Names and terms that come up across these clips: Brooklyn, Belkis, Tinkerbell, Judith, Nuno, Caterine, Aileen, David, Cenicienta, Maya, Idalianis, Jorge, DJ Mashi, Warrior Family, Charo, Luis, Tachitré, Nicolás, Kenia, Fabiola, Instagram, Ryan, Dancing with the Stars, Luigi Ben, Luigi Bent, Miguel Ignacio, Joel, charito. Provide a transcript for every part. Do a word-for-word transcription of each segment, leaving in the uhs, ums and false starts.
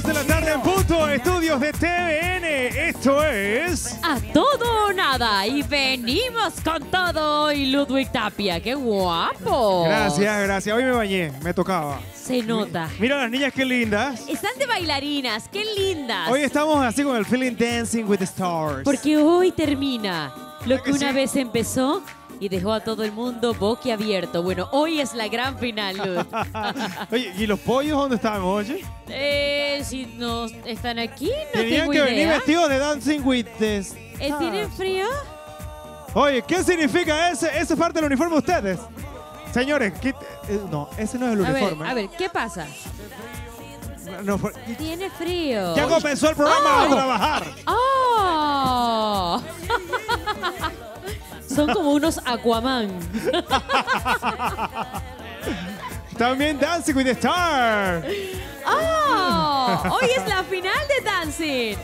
dos de la tarde en punto, estudios de T V N. Esto es... A todo o nada. Y venimos con todo. Y Ludwig Tapia, qué guapo. Gracias, gracias. Hoy me bañé, me tocaba. Se nota. Mira las niñas, qué lindas. Están de bailarinas, qué lindas. Hoy estamos así con el feeling Dancing with the Stars. Porque hoy termina lo que una vez empezó y dejó a todo el mundo boquiabierto. Bueno, hoy es la gran final, Luz. Oye, ¿y los pollos dónde están, oye? Eh, si no están aquí, no tengo idea. Tenían que venir vestidos de Dancing with the Stars. ¿Tienen frío? Oye, ¿qué significa ese, esa parte del uniforme de ustedes? Señores, ¿qué te, eh, no, ese no es el a uniforme. Ver, a ver, ¿qué pasa? No, por... Tiene frío. Ya comenzó el programa, oh. a trabajar. ¡Oh! Son como unos Aquaman. También Dancing with the Stars. ¡Oh! Hoy es la final de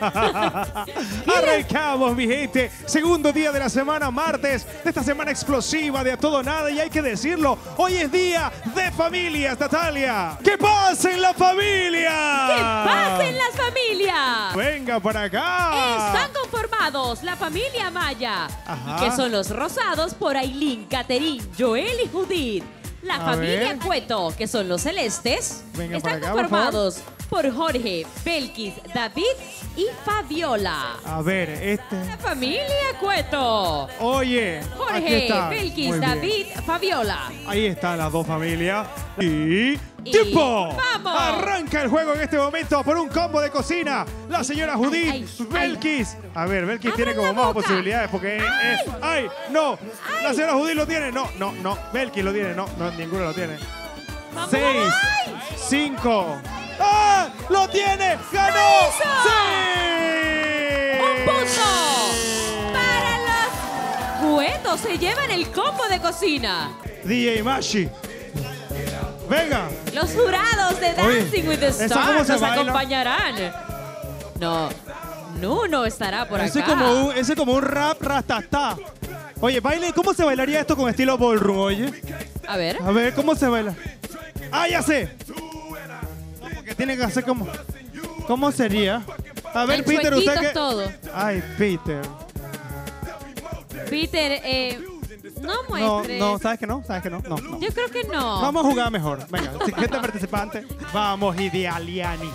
Dancing. Arrancamos, mi gente. Segundo día de la semana, martes, de esta semana explosiva de A Todo Nada. Y hay que decirlo, hoy es día de familias, Natalia. ¡Que pasen las familias! ¡Que pasen las familias! ¡Venga para acá! Están conformados la familia Maya. Ajá. Y que son los Rosados por Aileen, Caterine, Joel y Judith. La A familia ver. Cueto, que son los Celestes. Venga, están acá, conformados por, por Jorge, Belkis, David y Fabiola. A ver, este... La familia Cueto. Oye, Jorge, Belkis, muy David, bien. Fabiola. Ahí están las dos familias. Y... Y ¡tiempo! ¡Vamos! Arranca el juego en este momento por un combo de cocina. La señora Judith, ay, ay, Belkis. Ay. A ver, Belkis tiene como más posibilidades porque ay. es... ¡Ay! ¡No! Ay. La señora Judith lo tiene. No, no, no. Belkis lo tiene. No, no, ninguno lo tiene. Vamos. Seis. Ay. Cinco. ¡Ah! ¡Lo tiene! ¡Ganó! ¡Sí! ¡Un punto! Para los Cuetos, se llevan el combo de cocina. D J Mashi. Venga. Los jurados de Dancing Oye, with the Stars nos baila? acompañarán. No, Nuno estará por ese acá. Es como un, ese es como un rap ratatá. Oye, baile, ¿cómo se bailaría esto con estilo ballroom, oye? A ver. A ver, ¿cómo se baila? ¡Ah, ya sé! Porque tiene que hacer como... ¿Cómo sería? A ver, el Peter, usted que... todo. Ay, Peter. Peter, eh... No muestres. No, no, ¿sabes que no? ¿Sabes que no? No, no? Yo creo que no. Vamos a jugar mejor. Venga, siguiente participante. Vamos, Idalianis.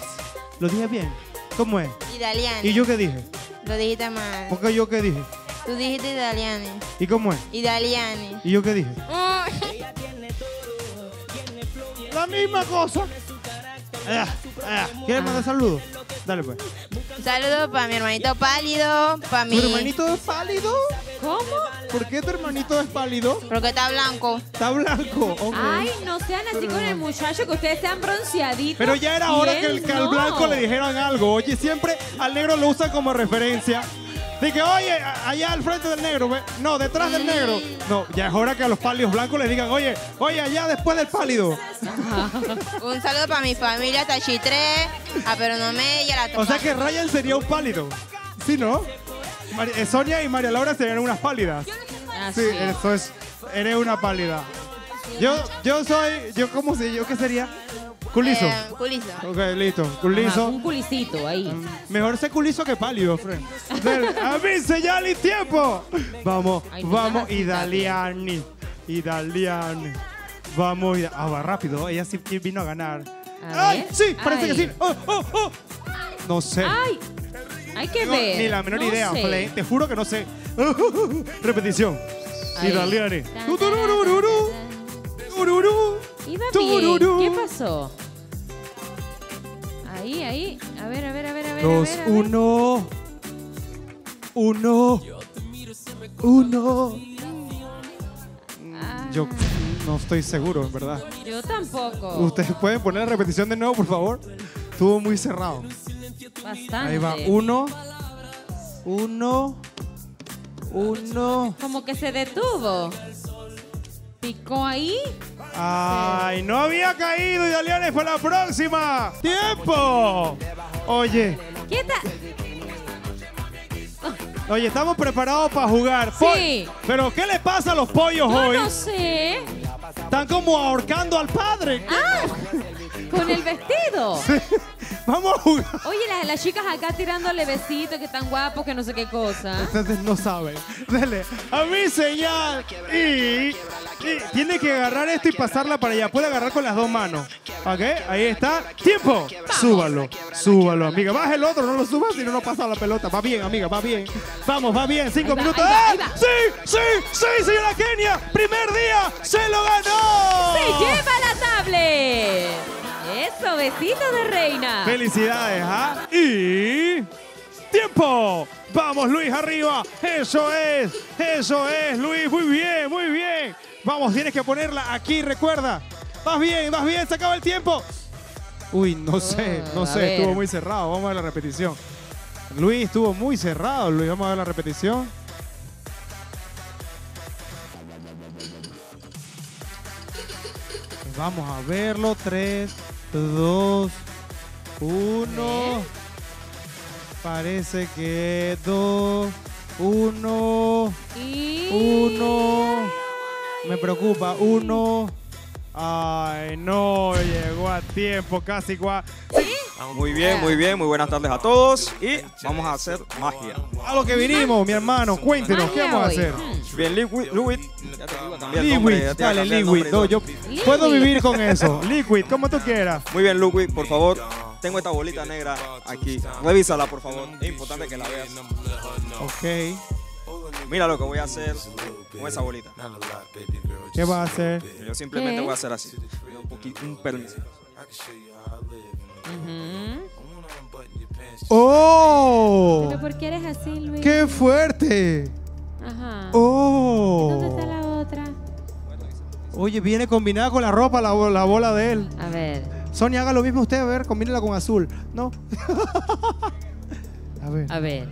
¿Lo dije bien? ¿Cómo es? Idalianis. ¿Y yo qué dije? Lo dijiste mal. ¿Por qué yo qué dije? Tú dijiste Idalianis. ¿Y cómo es? Idalianis. ¿Y yo qué dije? La misma cosa. Ah, ah. ¿Quieres mandar saludos? Dale pues. Saludos para mi hermanito pálido, para mi... ¿Tu hermanito es pálido? ¿Cómo? ¿Por qué tu hermanito es pálido? Porque está blanco. Está blanco, okay. Ay, no sean así pero... con el muchacho, que ustedes sean bronceaditos. Pero ya era hora que, el, que no. al blanco le dijeran algo. Oye, siempre al negro lo usan como referencia. Dije, oye, allá al frente del negro. No, detrás mm. del negro. No, ya es hora que a los pálidos blancos les digan, oye, oye, allá después del pálido. Un saludo para mi familia, Tachitré, a Peronomé y a la Tocana. O sea que Ryan sería un pálido. ¿Sí, no? Mar Sonia y María Laura serían unas pálidas. Ah, sí, sí, eso es. Eres una pálida. Yo, yo soy, yo ¿cómo sé? ¿Yo qué sería? Culizo. Eh, culizo. Ok, listo. Culizo. Ajá, un culicito ahí. Mejor ser culizo que pálido, friend. A mí señal y tiempo. Vamos, Ay, vamos, Idaliani. Idaliani. Vamos, Idaliani. Ah, va rápido. Ella sí vino a ganar. A ¡Ay! Ver. Sí, parece Ay. que sí. Oh, oh, oh. No sé. Ay. Hay que no, ver. Ni la menor no idea. Sé. Te juro que no sé. Repetición. Idaliani. Iba bien. ¿Qué pasó? Ahí, ahí. A ver, a ver, a ver, a ver. Dos, a ver, a ver. uno. Uno. Uno. Ah. Yo no estoy seguro, en verdad. Yo tampoco. ¿Ustedes pueden poner la repetición de nuevo, por favor? Estuvo muy cerrado. Bastante. Ahí va. Uno. Uno. Uno. Como que se detuvo. ¿Picó ahí? ¡Ay, no había caído, Idalianis, para la próxima! ¡Tiempo! Oye. ¡Quieta! Oye, estamos preparados para jugar. Sí. Pol ¿Pero qué le pasa a los pollos Yo hoy? No sé. Están como ahorcando al padre. Ah. Con el vestido. Sí. Vamos a jugar. Oye, las, las chicas acá tirándole besitos, que están guapos, que no sé qué cosa. Ustedes no saben. Dale, a mi señal. Y, y tiene que agarrar esto y pasarla para allá. Puede agarrar con las dos manos. Ok, ahí está. Tiempo. Vamos. Súbalo, súbalo, amiga. Baja el otro, no lo subas, si no, no pasa la pelota. Va bien, amiga, va bien. Vamos, va bien. Cinco va, minutos. Va, ¡ah! Sí, sí, sí, señora Kenia. Primer día, se lo ganó. Se lleva la tablet. Eso, besito de reina. Felicidades, ¿ah? Y... ¡tiempo! Vamos, Luis, arriba. Eso es, eso es, Luis. Muy bien, muy bien. Vamos, tienes que ponerla aquí, recuerda. Vas bien, vas bien, se acaba el tiempo. Uy, no sé, no sé, estuvo muy cerrado. Vamos a ver la repetición. Luis, estuvo muy cerrado, Luis. Vamos a ver la repetición. Vamos a verlo. Tres... dos, uno, ¿eh? Parece que dos, uno, y... uno, me preocupa, uno, ay no, llegó a tiempo, casi igual. ¿Sí? Muy bien, muy bien, muy buenas tardes a todos y vamos a hacer magia. A lo que vinimos, mi hermano, cuéntenos, ¿qué vamos a hacer? Bien, Liquid, Liquid, Liquid, dale, Liquid, no, yo puedo vivir con eso. Liquid, como tú quieras. Muy bien, Liquid, por favor, tengo esta bolita negra aquí, revísala, por favor, es importante que la veas. Ok. Mira lo que voy a hacer con esa bolita. ¿Qué vas a hacer? Yo simplemente ¿Qué? voy a hacer así, un poquito, un permiso. Uh-huh. ¡Oh! ¿Pero por qué eres así, Luis? ¡Qué fuerte! Ajá. ¡Oh! ¿Dónde está la otra? Oye, viene combinada con la ropa la, la bola de él. A ver. Sonia, haga lo mismo usted, a ver, combínela con azul. No. A ver. A ver.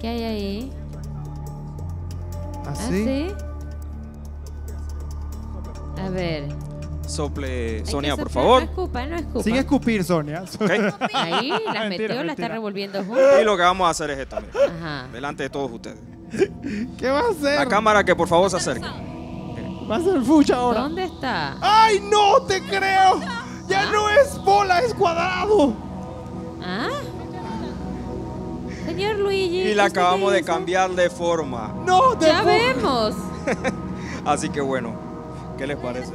¿Qué hay ahí? ¿Así? ¿Así? A ver. Sople, Sonia, por favor. No escupa, no escupa. Sin escupir, Sonia. Okay. Ahí, las metió, la está revolviendo juntas. Y lo que vamos a hacer es esto, mira. Delante de todos ustedes. ¿Qué va a hacer? La cámara que por favor se acerque. Va a ser fucha ahora. ¿Dónde está? ¡Ay, no te creo! Ya no es bola, es cuadrado. ¿Ah? Señor Luigi. Y la acabamos de cambiar de forma. ¡No, de forma! ¡Ya vemos! Así que bueno, ¿qué les parece?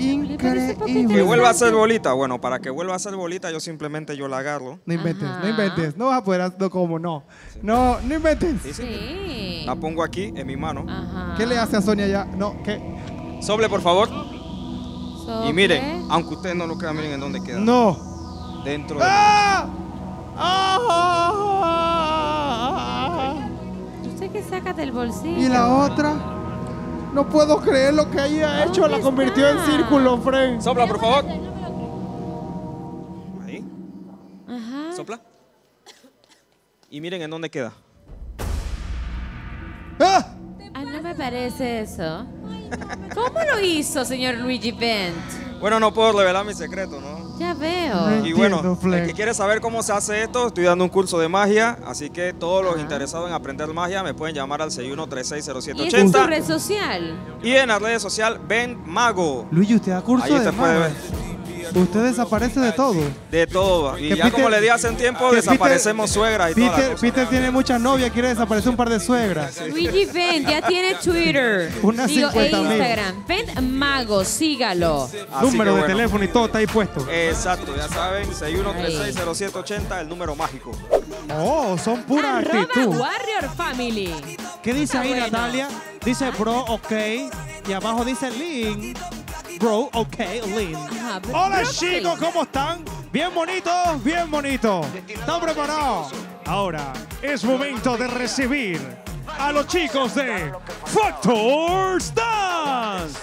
Increíble. Que vuelva a ser bolita. Bueno, para que vuelva a ser bolita, yo simplemente yo la agarro. No inventes, Ajá. no inventes. No vas a poder hacerlo como, no. Sí. No, no inventes. Sí, sí. Sí. La pongo aquí en mi mano. Ajá. ¿Qué le hace a Sonia ya? No, ¿qué? Soble, por favor. Soble. Y miren, aunque ustedes no lo crean, miren en dónde queda. No. Dentro de... ¡Ah! ¡Ah! Yo sé que sacas del bolsillo. ¿Y la otra? No puedo creer lo que haya hecho. La convirtió está? en círculo, Fren. Sopla, por favor. Ahí. Ajá. Sopla. Y miren en dónde queda. ¡Ah! Ah, no me parece eso. ¿Cómo lo hizo, señor Luigi Bent? Bueno, no puedo revelar mi secreto, ¿no? Ya veo. No y bueno, entiendo, el que quiere saber cómo se hace esto, estoy dando un curso de magia, así que todos Ajá. los interesados en aprender magia me pueden llamar al seis uno tres seis cero siete ocho cero. ¿Y en tu red social? Y en la red social, Ben Mago. Luigi, ¿usted da curso Ahí de usted magia? Ver. ¿Usted desaparece de todo? De todo. Y ya Peter, como le di hace un tiempo, desaparecemos suegras y Peter, toda la cosa. Peter tiene muchas novias, quiere desaparecer un par de suegras. Luigi Ben ya tiene Twitter. Una Digo, e Instagram. Ben Mago, sígalo. Así número de bueno. teléfono y todo está ahí puesto. Exacto, ya saben, seis uno tres seis cero siete ocho cero, el número mágico. Oh, son pura Arroba actitud. Warrior Family. ¿Qué dice está ahí, bueno. Natalia? Dice bro, ok. Y abajo dice link. Bro, ok, link. Ajá, Hola bro, chicos, okay. ¿cómo están? Bien bonitos, bien bonitos. ¿Están preparados? Ahora es momento de recibir a los chicos de Factor Dance.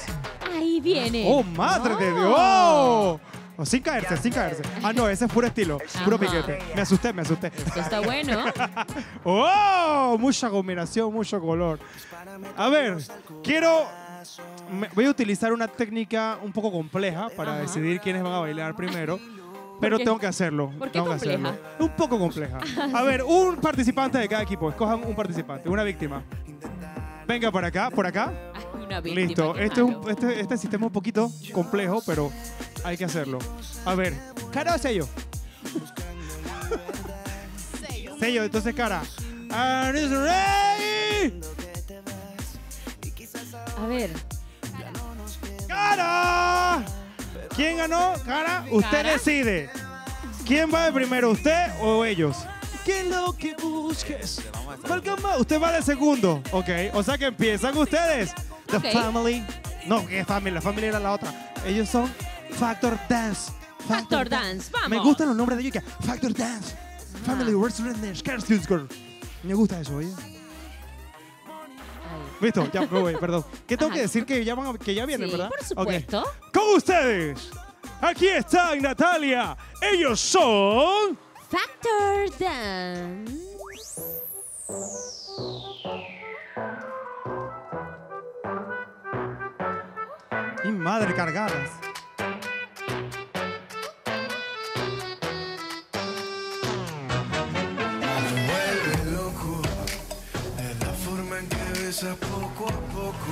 Ahí viene. ¡Oh, madre oh. de Dios! Oh. Oh, sin caerse, sin caerse. Ah, no, ese es puro estilo, puro Ajá. piquete. Me asusté, me asusté. Esto está bueno. ¡Oh! Mucha combinación, mucho color. A ver, quiero... Me, voy a utilizar una técnica un poco compleja para Ajá. decidir quiénes van a bailar primero. Pero tengo que hacerlo. ¿Por qué tengo compleja? Que hacerlo. Un poco compleja. A ver, un participante de cada equipo. Escojan un participante, una víctima. Venga por acá, por acá. Listo, este, es un, este, este sistema es un poquito complejo, pero Hay que hacerlo. A ver, ¿cara o sello? Sello. Sello, entonces cara. A ver. ¡Cara! ¿Quién ganó? Cara, usted ¿Cara? decide. ¿Quién va de primero, usted o ellos? ¿Qué es lo que busques? Usted va de segundo. Ok, o sea que empiezan ustedes. The okay. Family. No, que Family, la Family era la otra. Ellos son Factor Dance. Factor, Factor Dance. Dance, vamos. Me gustan los nombres de ellos. Factor Dance. Ah. Family, Words, Redness, Carstens Girl. Me gusta eso, oye. Listo, ya me voy, perdón. ¿Qué tengo Ajá. que decir? Que ya, van a, que ya vienen, sí, ¿verdad? Por supuesto. Okay. Con ustedes, aquí está Natalia. Ellos son... Factor Dance. ¡Mi madre cargadas! Poco a poco.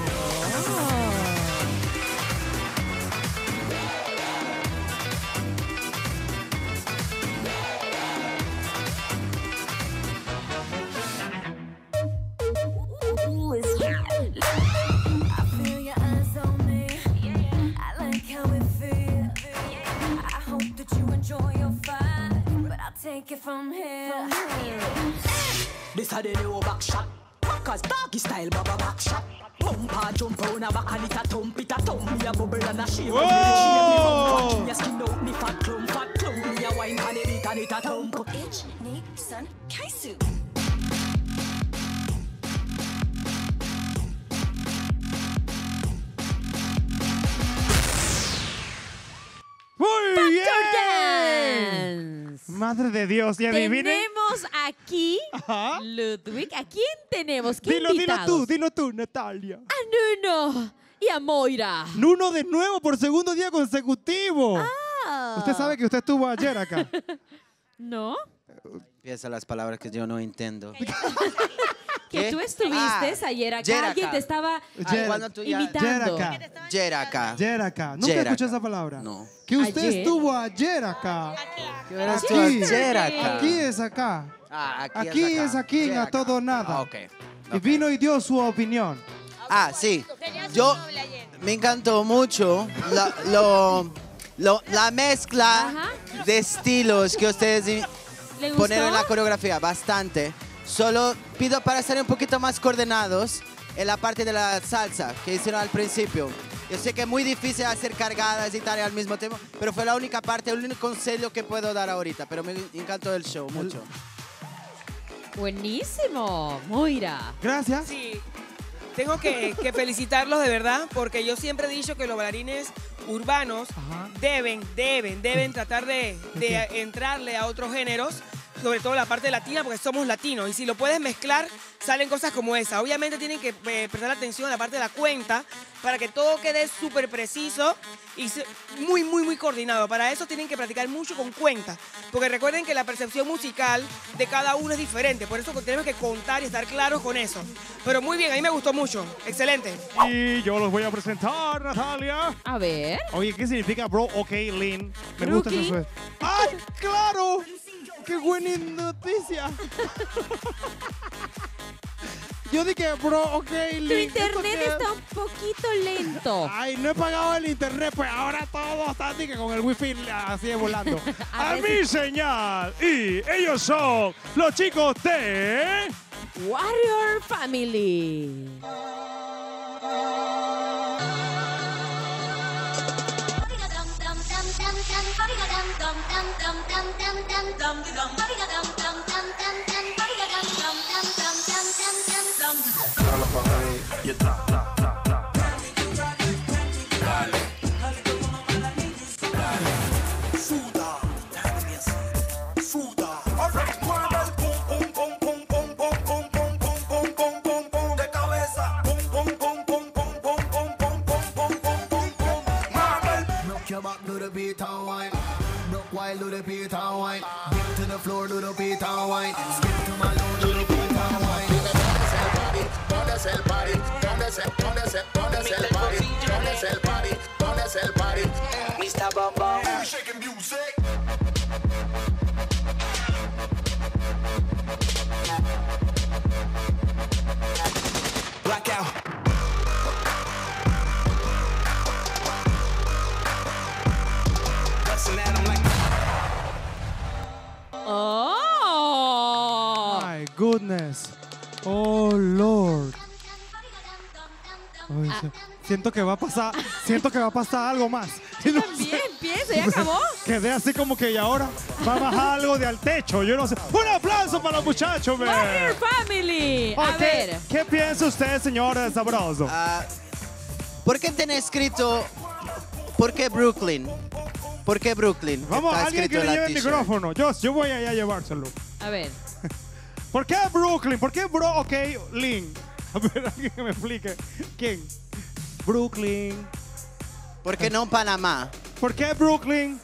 Cause doggy style, baba back shot. Bumpa jump on a back and it a thump, it a thump. Me a bubble and a shake. Whoa! Me a skin out, me fat clump, fat clump. Me a wine and it and it a thump. H, N, Sun, Kaisu. Muy bien. Madre de Dios, ¿y adivinen? Tenemos aquí, Ajá. Ludwig, ¿a quién tenemos? ¿Qué dilo, invitados? Dilo tú, dilo tú, Natalia. A Nuno y a Moira. Nuno de nuevo por segundo día consecutivo. Ah. Usted sabe que usted estuvo ayer acá. ¿No? Empieza las palabras que yo no entiendo. Que tú estuviste ah, ayer acá, Jeraca. Alguien te estaba Jeraca. Imitando. Jeraca. Jeraca. ¿Nunca escuché esa palabra? No. Que usted ayer. Estuvo ayer acá. Aquí. Aquí. Aquí. Jeraca. Aquí es acá. Ah, aquí, aquí es acá. Es aquí Jeraca. A todo nada. Ah, okay. Okay. Y vino y dio su opinión. Ah, sí. Yo me encantó mucho la, lo, lo, la mezcla Ajá. de estilos que ustedes ponen en la coreografía. Bastante. Solo pido para ser un poquito más coordinados en la parte de la salsa que hicieron al principio. Yo sé que es muy difícil hacer cargadas y tal al mismo tiempo, pero fue la única parte, el único consejo que puedo dar ahorita. Pero me encantó el show mucho. Buenísimo, Moira. Gracias. Sí, tengo que, que felicitarlos de verdad, porque yo siempre he dicho que los bailarines urbanos Ajá. deben, deben, deben tratar de, de okay. entrarle a otros géneros. Sobre todo la parte latina, porque somos latinos. Y si lo puedes mezclar, salen cosas como esa. Obviamente tienen que eh, prestar atención a la parte de la cuenta para que todo quede súper preciso y muy, muy, muy coordinado. Para eso tienen que practicar mucho con cuenta. Porque recuerden que la percepción musical de cada uno es diferente. Por eso tenemos que contar y estar claros con eso. Pero muy bien, a mí me gustó mucho. Excelente. Y yo los voy a presentar, Natalia. A ver. Oye, ¿qué significa bro? Ok, Lynn. Me gusta eso. ¡Ah, claro! ¡Qué buena noticia! Yo dije, bro, ok, lindo. Tu internet está un poquito lento. Ay, no he pagado el internet, pues ahora todos están con el wifi así de volando. A, a mi señal. Y ellos son los chicos de... Warrior Family. Little Peter wine, dip to the floor, little Peter wine, skip to my low, little Peter wine. Pones el party, pones el party, pones el party, pones el party, pones el party, pones el party, mister Bomba. goodness. Oh, Lord. Ay, ah. Siento que va a pasar, siento que va a pasar algo más. Yo no también pienso, ya acabó. Quedé así como que y ahora va a bajar algo de al techo. Yo no sé. Un aplauso para los muchachos, man. Warrior Family. A okay. ver. ¿Qué piensa usted, señora Sabroso? Uh, ¿Por qué tiene escrito? ¿Por qué Brooklyn? ¿Por qué Brooklyn? Vamos, alguien que le lleve el micrófono. Yo, yo voy allá a llevárselo. A ver. ¿Por qué Brooklyn? ¿Por qué Bro? Ok, Lynn. A ver, alguien que me explique. ¿Quién? Brooklyn. ¿Por qué no Panamá? ¿Por qué Brooklyn?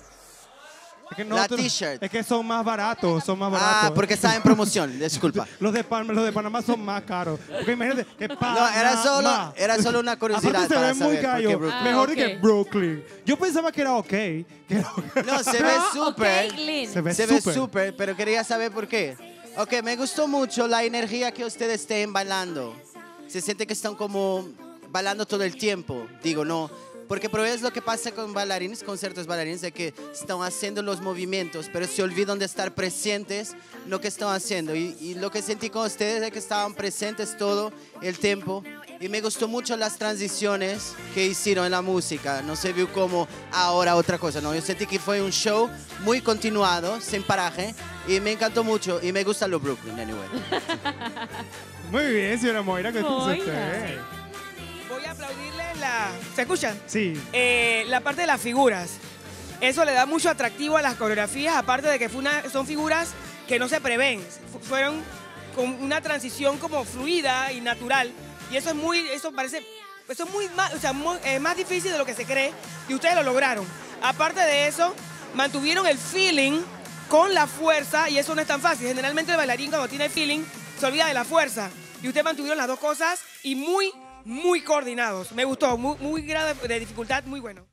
Es que no, la t-shirt. Es que son más baratos, son más baratos. Ah, porque está en promoción, disculpa. los, de Pan, los de Panamá son más caros. Porque imagínate que Panamá. No, era solo, era solo una curiosidad. Se ve muy gallo. Ah, mejor okay. que Brooklyn. Yo pensaba que era ok. Que era okay. No, se ve súper. Okay, se ve súper, pero quería saber por qué. Ok, me gustó mucho la energía que ustedes estén bailando. Se siente que están como bailando todo el tiempo. Digo, no. Porque pero es lo que pasa con bailarines, conciertos bailarines, de que están haciendo los movimientos, pero se olvidan de estar presentes lo que están haciendo. Y, y lo que sentí con ustedes es que estaban presentes todo el tiempo. Y me gustó mucho las transiciones que hicieron en la música. No se vio como ahora otra cosa, no. Yo sentí que fue un show muy continuado, sin paraje. Y me encantó mucho. Y me gusta lo Brooklyn, anyway. Muy bien, señora Moira, ¿qué piensa usted? Voy a aplaudirle la... ¿Se escuchan? Sí. Eh, la parte de las figuras. Eso le da mucho atractivo a las coreografías, aparte de que fue una, son figuras que no se prevén. Fueron con una transición como fluida y natural. Y eso es muy... Eso parece... Eso es muy más, o sea, muy, eh, más difícil de lo que se cree. Y ustedes lo lograron. Aparte de eso, mantuvieron el feeling con la fuerza. Y eso no es tan fácil. Generalmente el bailarín cuando tiene feeling se olvida de la fuerza. Y ustedes mantuvieron las dos cosas y muy... muy coordinados. Me gustó, muy, muy grado de dificultad, muy bueno.